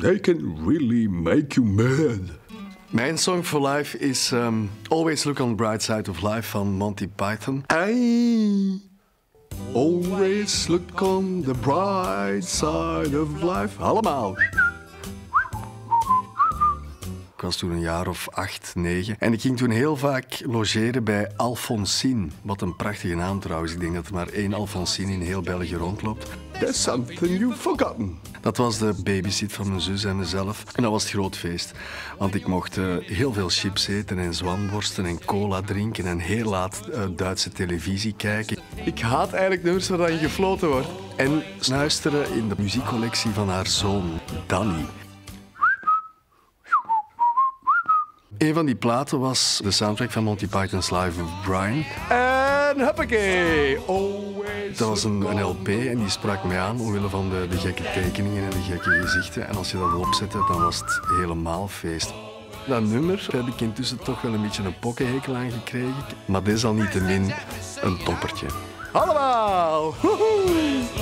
They can really make you mad. Mijn song for life is Always Look on the Bright Side of Life van Monty Python. I always look on the bright side of life. Allemaal. Ik was toen een jaar of 8, 9. En ik ging toen heel vaak logeren bij Alfonsine. Wat een prachtige naam trouwens. Ik denk dat er maar 1 Alfonsine in heel België rondloopt. That's something you've forgotten. Dat was de babysit van mijn zus en mezelf. En dat was het groot feest. Want ik mocht heel veel chips eten en zwanworsten en cola drinken. En heel laat Duitse televisie kijken. Ik haat eigenlijk nummers waar je gefloten wordt. En snuisteren in de muziekcollectie van haar zoon, Danny. Een van die platen was de soundtrack van Monty Python's Life of Brian. En huppakee! Dat was een LP en die sprak mij aan omwille van de gekke tekeningen en de gekke gezichten. En als je dat opzette, dan was het helemaal feest. Dat nummer heb ik intussen toch wel een beetje een pokkenhekel aan gekregen. Maar desalniettemin een toppertje. Allemaal! Woehoe!